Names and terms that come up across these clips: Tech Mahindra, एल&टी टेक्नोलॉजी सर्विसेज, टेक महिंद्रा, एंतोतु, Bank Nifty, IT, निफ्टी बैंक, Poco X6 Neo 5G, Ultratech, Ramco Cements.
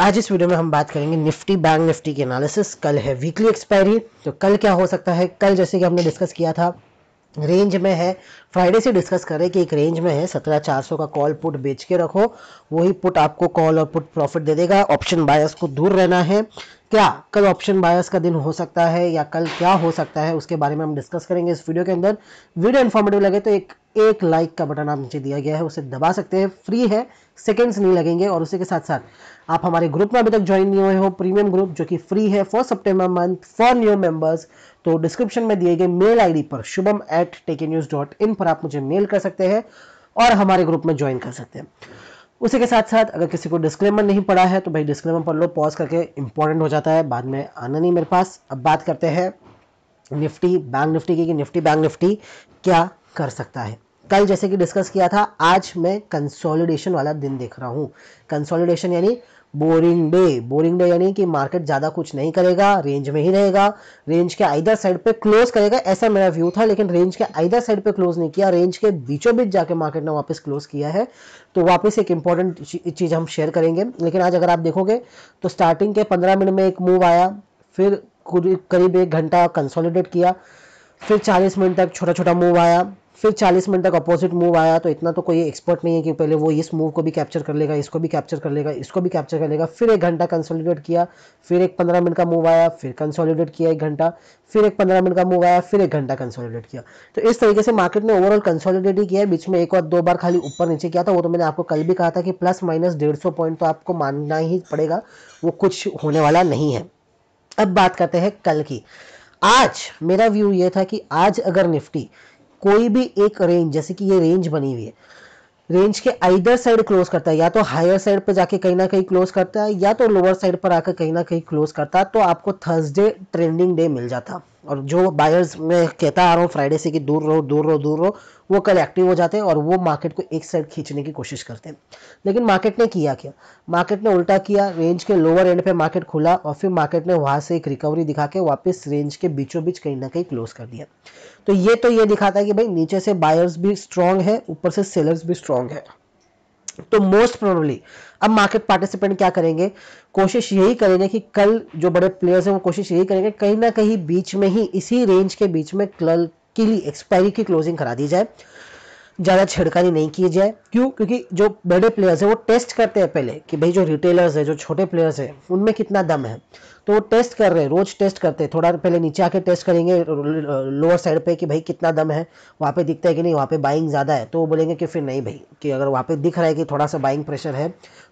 आज इस वीडियो में हम बात करेंगे निफ्टी बैंक निफ्टी की एनालिसिस। कल है वीकली एक्सपायरी, तो कल क्या हो सकता है। कल जैसे कि हमने डिस्कस किया था रेंज में है, फ्राइडे से डिस्कस करें कि एक रेंज में है 17,400 का कॉल पुट बेच के रखो, वही पुट आपको कॉल और पुट प्रॉफिट दे देगा। ऑप्शन बायर्स को दूर रहना है। क्या कल ऑप्शन बायर्स का दिन हो सकता है या कल क्या हो सकता है उसके बारे में हम डिस्कस करेंगे इस वीडियो के अंदर। वीडियो इन्फॉर्मेटिव लगे तो एक लाइक का बटन आप नीचे दिया गया है उसे दबा सकते हैं, फ्री है, सेकंड्स नहीं लगेंगे। और उसी के साथ साथ आप हमारे ग्रुप में अभी तक ज्वाइन नहीं हुए हो, प्रीमियम ग्रुप जो कि फ्री है for September month for new members, तो डिस्क्रिप्शन में दिए गए मेल आईडी पर shubham@techinnews.in पर आप मुझे मेल कर सकते हैं और हमारे ग्रुप में ज्वाइन कर सकते हैं। उसी के साथ साथ अगर किसी को डिस्क्लेमर नहीं पढ़ा है तो भाई डिस्क्लेमर पढ़ लो, पॉज करके, इंपॉर्टेंट हो जाता है, बाद में आना नहीं मेरे पास। अब बात करते हैं निफ्टी बैंक निफ्टी की कि निफ्टी बैंक निफ्टी क्या कर सकता है। कल जैसे कि डिस्कस किया था, आज मैं कंसोलिडेशन वाला दिन देख रहा हूँ। कंसोलिडेशन यानी बोरिंग डे। बोरिंग डे यानी कि मार्केट ज़्यादा कुछ नहीं करेगा, रेंज में ही रहेगा, रेंज के आइदर साइड पे क्लोज करेगा, ऐसा मेरा व्यू था। लेकिन रेंज के आइदर साइड पे क्लोज नहीं किया, रेंज के बीचों बीच जाके मार्केट ने वापस क्लोज किया है, तो वापस एक इंपॉर्टेंट चीज़ हम शेयर करेंगे। लेकिन आज अगर आप देखोगे तो स्टार्टिंग के 15 मिनट में एक मूव आया, फिर करीब 1 घंटा कंसोलिडेट किया, फिर 40 मिनट तक छोटा छोटा मूव आया, फिर 40 मिनट तक अपोजिट मूव आया। तो इतना तो कोई एक्सपर्ट नहीं है कि पहले वो इस मूव को भी कैप्चर कर लेगा, इसको भी कैप्चर कर लेगा, इसको भी कैप्चर कर लेगा। फिर 1 घंटा कंसोलिडेट किया, फिर एक 15 मिनट का मूव आया, फिर कंसोलिडेट किया 1 घंटा, फिर एक 15 मिनट का मूव आया, फिर 1 घंटा कंसोलिडेट किया। तो इस तरीके से मार्केट ने ओवरऑल कंसोलिडेट ही किया है। बीच में 1 और 2 बार खाली ऊपर नीचे किया था, वो तो मैंने आपको कल भी कहा था कि ±150 पॉइंट तो आपको मानना ही पड़ेगा, वो कुछ होने वाला नहीं है। अब बात करते हैं कल की। आज मेरा व्यू ये था कि आज अगर निफ्टी कोई भी एक रेंज, जैसे कि ये रेंज बनी हुई है, रेंज के आइदर साइड क्लोज करता है, या तो हायर साइड पर जाके कहीं ना कहीं क्लोज करता है या तो लोअर साइड पर आकर कहीं ना कहीं क्लोज करता है, तो आपको थर्सडे ट्रेंडिंग डे मिल जाता। और जो बायर्स मैं कहता आ रहा हूँ फ्राइडे से कि दूर रहो दूर रहो दूर रहो, वो कल एक्टिव हो जाते हैं और वो मार्केट को एक साइड खींचने की कोशिश करते हैं। लेकिन मार्केट ने किया क्या, मार्केट ने उल्टा किया। रेंज के लोअर एंड पे मार्केट खुला और फिर मार्केट ने वहाँ से एक रिकवरी दिखा के वापस रेंज के बीचों बीच कहीं ना कहीं क्लोज कर दिया। तो ये दिखाता है कि भाई नीचे से बायर्स भी स्ट्रांग है, ऊपर से सेलर्स भी स्ट्रांग है। तो मोस्ट प्रोबेबली अब मार्केट पार्टिसिपेंट क्या करेंगे, कोशिश यही करेंगे कि कल जो बड़े प्लेयर्स हैं वो कोशिश यही करेंगे कहीं ना कहीं बीच में ही, इसी रेंज के बीच में कल के लिए एक्सपायरी की क्लोजिंग करा दी जाए, ज़्यादा छिड़कानी नहीं की जाए। क्यों? क्योंकि जो बड़े प्लेयर्स हैं वो टेस्ट करते हैं पहले कि भाई जो रिटेलर्स है, जो छोटे प्लेयर्स हैं उनमें कितना दम है, तो वो टेस्ट कर रहे हैं, रोज टेस्ट करते हैं। थोड़ा पहले नीचे आके टेस्ट करेंगे लोअर साइड पे कि भाई कितना दम है, वहाँ पे दिखता है कि नहीं वहाँ पे बाइंग ज़्यादा है, तो वो बोलेंगे कि फिर नहीं भाई कि अगर वहाँ पे दिख रहा है कि थोड़ा सा बाइंग प्रेशर है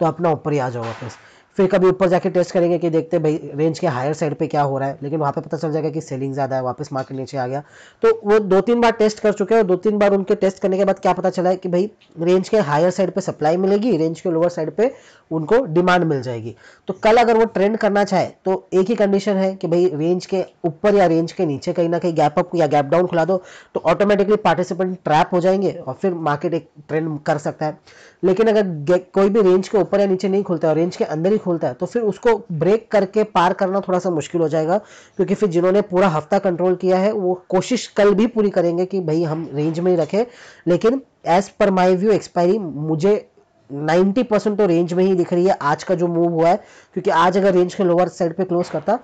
तो अपना ऊपर ही आ जाओ वापस। फिर कभी ऊपर जाके टेस्ट करेंगे कि देखते भाई रेंज के हायर साइड पे क्या हो रहा है, लेकिन वहाँ पे पता चल जाएगा कि सेलिंग ज़्यादा है, वापस मार्केट नीचे आ गया। तो वो 2-3 बार टेस्ट कर चुके हैं और 2-3 बार उनके टेस्ट करने के बाद क्या पता चला है कि भाई रेंज के हायर साइड पे सप्लाई मिलेगी, रेंज के लोअर साइड पे उनको डिमांड मिल जाएगी। तो कल अगर वो ट्रेंड करना चाहे तो एक ही कंडीशन है कि भाई रेंज के ऊपर या रेंज के नीचे कहीं ना कहीं गैप अप या गैप डाउन खुला दो, तो ऑटोमेटिकली पार्टिसिपेंट ट्रैप हो जाएंगे और फिर मार्केट एक ट्रेंड कर सकता है। लेकिन अगर कोई भी रेंज के ऊपर या नीचे नहीं खुलता है, रेंज के अंदर ही खुलता है, तो फिर उसको ब्रेक करके पार करना थोड़ा सा मुश्किल हो जाएगा, क्योंकि फिर जिन्होंने पूरा हफ्ता कंट्रोल किया है वो कोशिश कल भी पूरी करेंगे कि भाई हम रेंज में ही रखें। लेकिन as per my view expiry मुझे 90% तो रेंज में ही दिख रही है आज का जो मूव हुआ है, क्योंकि आज अगर रेंज के लोअर साइड पे क्लोज करता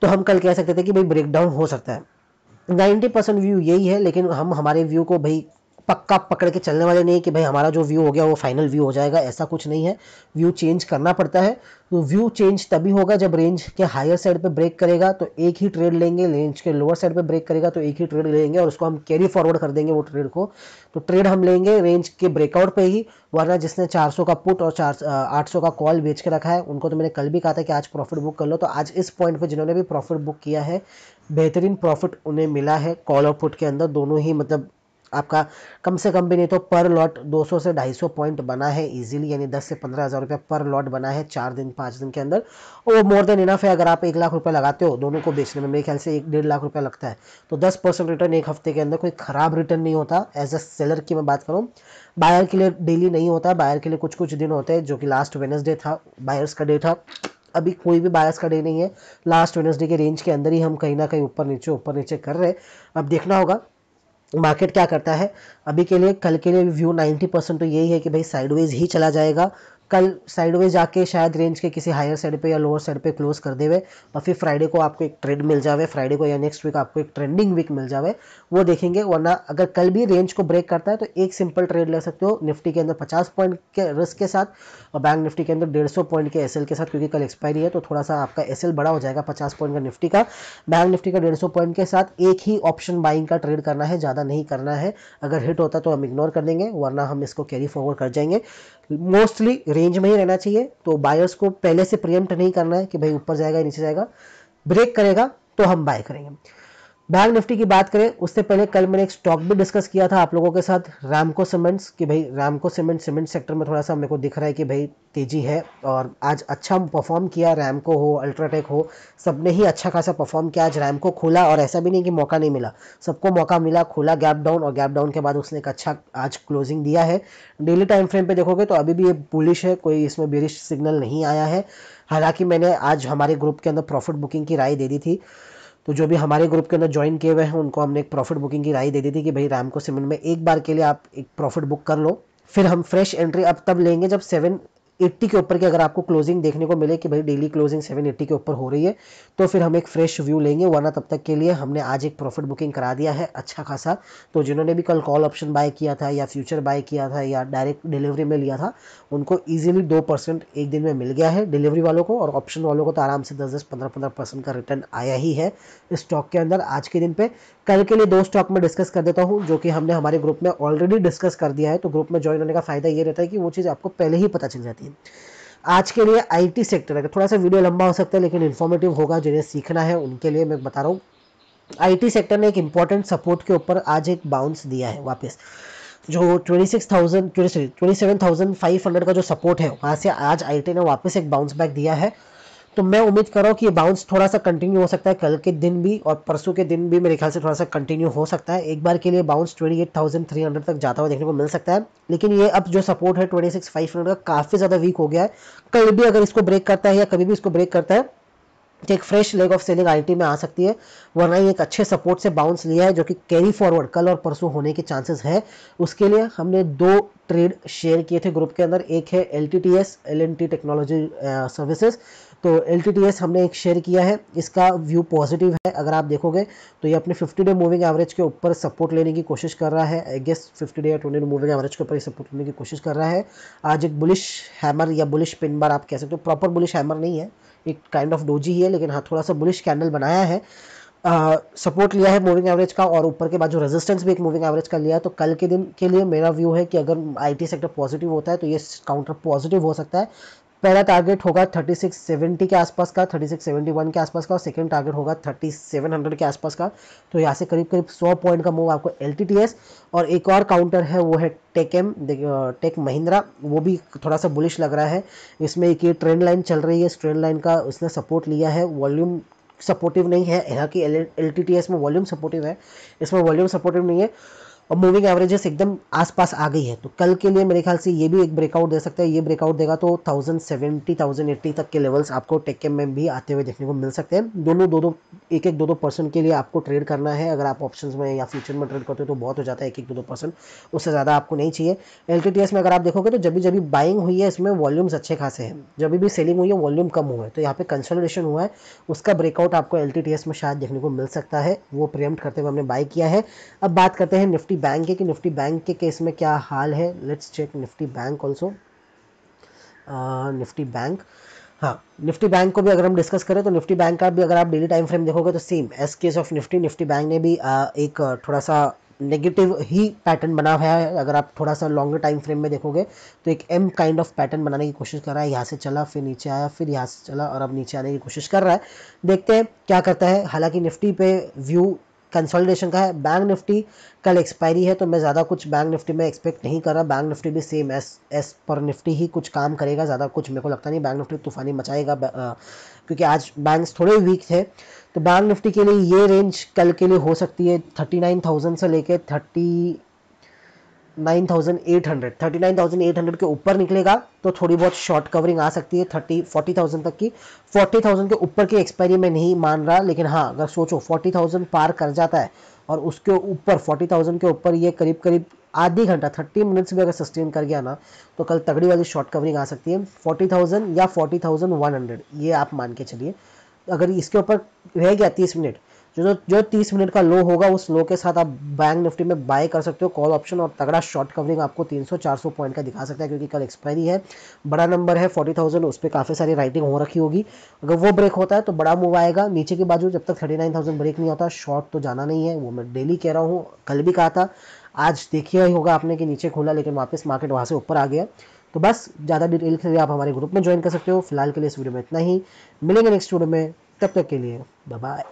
तो हम कल कह सकते थे कि भाई ब्रेकडाउन हो सकता है। 90% व्यू यही है, लेकिन हम हमारे व्यू को भाई पक्का पकड़ के चलने वाले नहीं कि भाई हमारा जो व्यू हो गया वो फाइनल व्यू हो जाएगा, ऐसा कुछ नहीं है। व्यू चेंज करना पड़ता है, तो व्यू चेंज तभी होगा जब रेंज के हायर साइड पे ब्रेक करेगा तो एक ही ट्रेड लेंगे, रेंज के लोअर साइड पे ब्रेक करेगा तो एक ही ट्रेड लेंगे और उसको हम कैरी फॉरवर्ड कर देंगे वो ट्रेड को। तो ट्रेड हम लेंगे रेंज के ब्रेकआउट पे ही, वरना जिसने 400 का पुट और 800 का कॉल बेच के रखा है उनको तो मैंने कल भी कहा था कि आज प्रॉफिट बुक कर लो। तो आज इस पॉइंट पर जिन्होंने भी प्रॉफिट बुक किया है बेहतरीन प्रॉफिट उन्हें मिला है कॉल और पुट के अंदर, दोनों ही मतलब आपका कम से कम भी नहीं तो पर लॉट 200 से 250 पॉइंट बना है इजीली, यानी 10 से 15,000 रुपये पर लॉट बना है 4-5 दिन के अंदर, और वो मोर देन इनफ है। अगर आप 1 लाख रुपये लगाते हो दोनों को बेचने में, मेरे ख्याल से 1-1.5 लाख रुपये लगता है, तो 10% रिटर्न एक हफ्ते के अंदर कोई ख़राब रिटर्न नहीं होता। एज अ सेलर की मैं बात करूँ, बायर के लिए डेली नहीं होता, बायर के लिए कुछ कुछ दिन होते हैं, जो कि लास्ट वेडनेसडे था बायर्स का डे था, अभी कोई भी बायर्स का डे नहीं है, लास्ट वेडनेसडे के रेंज के अंदर ही हम कहीं ना कहीं ऊपर नीचे कर रहे हैं। अब देखना होगा मार्केट क्या करता है। अभी के लिए कल के लिए व्यू 90% तो यही है कि भाई साइडवेज ही चला जाएगा, कल साइडवेज जाके शायद रेंज के किसी हायर साइड पे या लोअर साइड पे क्लोज कर देवे और फिर फ्राइडे को आपको एक ट्रेंड मिल जावे, फ्राइडे को या नेक्स्ट वीक आपको एक ट्रेंडिंग वीक मिल जावे, वो देखेंगे। वरना अगर कल भी रेंज को ब्रेक करता है तो एक सिंपल ट्रेड ले सकते हो निफ्टी के अंदर 50 पॉइंट के रिस्क के साथ और बैंक निफ्टी के अंदर 150 पॉइंट के एसएल के साथ, क्योंकि कल एक्सपायरी है तो थोड़ा सा आपका एसएल बड़ा हो जाएगा 50 पॉइंट का निफ्टी का, बैंक निफ्टी का 150 पॉइंट के साथ। एक ही ऑप्शन बाइंग का ट्रेड करना है, ज़्यादा नहीं करना है। अगर हिट होता तो हम इग्नोर कर देंगे, वरना हम इसको कैरी फॉरवर्ड कर जाएंगे। मोस्टली रेंज में ही रहना चाहिए, तो बायर्स को पहले से प्रीएम्प्ट नहीं करना है कि भाई ऊपर जाएगा या नीचे जाएगा, ब्रेक करेगा तो हम बाय करेंगे। बैंक निफ्टी की बात करें, उससे पहले कल मैंने एक स्टॉक भी डिस्कस किया था आप लोगों के साथ, रामको सीमेंट्स, कि भाई रामको सीमेंट सीमेंट सेक्टर में थोड़ा सा मेरे को दिख रहा है कि भाई तेजी है और आज अच्छा परफॉर्म किया। रामको हो, अल्ट्राटेक हो, सब ने ही अच्छा खासा परफॉर्म किया। आज रामको खोला और ऐसा भी नहीं कि मौका नहीं मिला, सबको मौका मिला, खोला गैप डाउन और गैप डाउन के बाद उसने एक अच्छा आज क्लोजिंग दिया है। डेली टाइम फ्रेम पर देखोगे तो अभी भी ये बुलिश है, कोई इसमें बेरिश सिग्नल नहीं आया है। हालाँकि मैंने आज हमारे ग्रुप के अंदर प्रॉफिट बुकिंग की राय दे दी थी, तो जो भी हमारे ग्रुप के अंदर ज्वाइन किए हुए हैं उनको हमने एक प्रॉफिट बुकिंग की राय दे दी थी कि भाई रामको सीमेंट में एक बार के लिए आप एक प्रॉफिट बुक कर लो, फिर हम फ्रेश एंट्री अब तब लेंगे जब 780 के ऊपर की अगर आपको क्लोजिंग देखने को मिले कि भाई डेली क्लोजिंग 780 के ऊपर हो रही है तो फिर हम एक फ्रेश व्यू लेंगे, वरना तब तक के लिए हमने आज एक प्रॉफिट बुकिंग करा दिया है अच्छा खासा। तो जिन्होंने भी कल कॉल ऑप्शन बाय किया था या फ्यूचर बाय किया था या डायरेक्ट डिलीवरी में लिया था उनको ईजिली 2% एक दिन में मिल गया है डिलीवरी वालों को, और ऑप्शन वालों को तो आराम से 10-15% का रिटर्न आया ही है इस स्टॉक के अंदर आज के दिन पर। कल के लिए दो स्टॉक में डिस्कस कर देता हूँ जो कि हमने हमारे ग्रुप में ऑलरेडी डिस्कस कर दिया है, तो ग्रुप में ज्वाइन होने का फायदा ये रहता है कि वो चीज़ आपको पहले ही पता चल जाती है। आज के लिए आईटी सेक्टर है, थोड़ा सा वीडियो लंबा हो सकता है लेकिन इन्फॉर्मेटिव होगा, जिन्हें सीखना है उनके लिए मैं बता रहा हूँ। आईटी सेक्टर ने एक इंपॉर्टेंट सपोर्ट के ऊपर आज एक बाउंस दिया है वापस, जो 27,500 का जो सपोर्ट है वहाँ से आज आईटी ने वापस एक बाउंस बैक दिया है। तो मैं उम्मीद कर रहा हूँ कि ये बाउंस थोड़ा सा कंटिन्यू हो सकता है कल के दिन भी और परसों के दिन भी, मेरे ख्याल से थोड़ा सा कंटिन्यू हो सकता है। एक बार के लिए बाउंस 28,300 तक जाता हुआ देखने को मिल सकता है, लेकिन ये अब जो सपोर्ट है 26,500 का काफ़ी ज़्यादा वीक हो गया है। कल भी अगर इसको ब्रेक करता है या कभी भी इसको ब्रेक करता है तो एक fresh leg of selling IT में आ सकती है, वरना ये एक अच्छे सपोर्ट से बाउंस लिया है जो कि कैरी फॉरवर्ड कल और परसों होने के चांसेस है। उसके लिए हमने 2 ट्रेड शेयर किए थे ग्रुप के अंदर, एक है एल&टी टेक्नोलॉजी सर्विसेज। तो LTTS हमने एक शेयर किया है, इसका व्यू पॉजिटिव है। अगर आप देखोगे तो ये अपने 50 डे मूविंग एवरेज के ऊपर सपोर्ट लेने की कोशिश कर रहा है, आई गेस 50 डे या 20 डे मूविंग एवरेज के ऊपर सपोर्ट लेने की कोशिश कर रहा है। आज एक बुलिश हैमर या बुलिश पिन बार आप कह सकते हो, प्रॉपर बुलिश हैमर नहीं है, एक काइंड ऑफ डोजी ही है, लेकिन हाँ थोड़ा सा बुलिश कैंडल बनाया है, सपोर्ट लिया है मूविंग एवरेज का और ऊपर के बाद जो रेजिस्टेंस भी एक मूविंग एवरेज का लिया है। तो कल के दिन के लिए मेरा व्यू है कि अगर आईटी सेक्टर पॉजिटिव होता है तो ये काउंटर पॉजिटिव हो सकता है। पहला टारगेट होगा 3670 के आसपास का, 3671 के आसपास का, और सेकंड टारगेट होगा 3700 के आसपास का। तो यहाँ से करीब करीब 100 पॉइंट का मूव आपको LTTS, और एक और काउंटर है वो है टेक महिंद्रा, वो भी थोड़ा सा बुलिश लग रहा है। इसमें एक ये ट्रेंड लाइन चल रही है, इस ट्रेंड लाइन का उसने सपोर्ट लिया है, वॉल्यूम सपोर्टिव नहीं है, यहाँ की LTTS में वॉल्यूम सपोर्टिव है, इसमें वॉल्यूम सपोर्टिव नहीं है और मूविंग एवरेजेस एकदम आसपास आ गई है। तो कल के लिए मेरे ख्याल से ये भी एक ब्रेकआउट दे सकता है, ये ब्रेकआउट देगा तो 1070-1080 तक के लेवल्स आपको टेक में भी आते हुए देखने को मिल सकते हैं। दोनों 1-2% के लिए आपको ट्रेड करना है, अगर आप ऑप्शंस में या फ्यूचर में ट्रेड करते हो तो बहुत हो जाता है 1-2%, उससे ज़्यादा आपको नहीं चाहिए। LTTS में अगर आप देखोगे तो जब भी बाइंग हुई है इसमें वॉल्यूम्स अच्छे खासे हैं, जब भी सेलिंग हुई है वॉल्यूम कम हुआ है, तो यहाँ पर कंसोलिडेशन हुआ है, उसका ब्रेकआउट आपको LTTS में शायद देखने को मिल सकता है, वो प्रीएम्प्ट करते हुए हमने बाय किया है। अब बात करते हैं निफ्टी बैंक है कि निफ्टी बैंक के केस में क्या हाल है। Let's check निफ्टी बैंक also, निफ्टी बैंक, हाँ निफ्टी बैंक को भी अगर हम डिस्कस करें तो निफ्टी बैंक का भी अगर आप डेली टाइम फ्रेम देखोगे तो same as case of Nifty, निफ्टी बैंक ने भी एक थोड़ा सा नेगेटिव ही पैटर्न बना हुआ है। अगर आप थोड़ा सा लॉन्गर टाइम फ्रेम में देखोगे तो एक M काइंड ऑफ पैटर्न बनाने की कोशिश कर रहा है, यहाँ से चला फिर नीचे आया फिर यहाँ से चला और अब नीचे आने की कोशिश कर रहा है, देखते हैं क्या करता है। हालाँकि निफ्टी पे व्यू कंसोलिडेशन का है। बैंक निफ्टी कल एक्सपायरी है तो मैं ज़्यादा कुछ बैंक निफ्टी में एक्सपेक्ट नहीं कर रहा, बैंक निफ्टी भी सेम एस पर निफ्टी ही कुछ काम करेगा, ज़्यादा कुछ मेरे को लगता नहीं बैंक निफ्टी तूफानी मचाएगा क्योंकि आज बैंक्स थोड़े वीक थे। तो बैंक निफ्टी के लिए ये रेंज कल के लिए हो सकती है 39,000 से लेकर 39,800 के ऊपर निकलेगा तो थोड़ी बहुत शॉर्ट कवरिंग आ सकती है 40,000 तक की। 40,000 के ऊपर की एक्सपायरी में नहीं मान रहा, लेकिन हाँ अगर सोचो 40,000 पार कर जाता है और उसके ऊपर 40,000 के ऊपर ये करीब करीब आधी घंटा 30 मिनट्स में अगर सस्टेन कर गया ना तो कल तगड़ी वाली शॉर्ट कवरिंग आ सकती है 40,000 या 40,100, ये आप मान के चलिए। अगर इसके ऊपर रह गया 30 मिनट, जो 30 मिनट का लो होगा उस लो के साथ आप बैंक निफ्टी में बाय कर सकते हो कॉल ऑप्शन, और तगड़ा शॉर्ट कवरिंग आपको 300-400 पॉइंट का दिखा सकता है, क्योंकि कल एक्सपायरी है, बड़ा नंबर है 40,000, उस पर काफ़ी सारी राइटिंग हो रखी होगी। अगर वो ब्रेक होता है तो बड़ा मूव आएगा नीचे की बाजू। जब तक 39,000 ब्रेक नहीं होता शॉर्ट तो जाना नहीं है, वो मैं डेली कह रहा हूँ, कल भी कहा था, आज देखिए ही होगा आपने कि नीचे खोला लेकिन वापस मार्केट वहाँ से ऊपर आ गया। तो बस ज़्यादा डिटेल के लिए आप हमारे ग्रुप में ज्वाइन कर सकते हो। फिलहाल के लिए इस वीडियो में इतना ही, मिलेंगे नेक्स्ट वीडियो में, तब तक के लिए बाय बाय।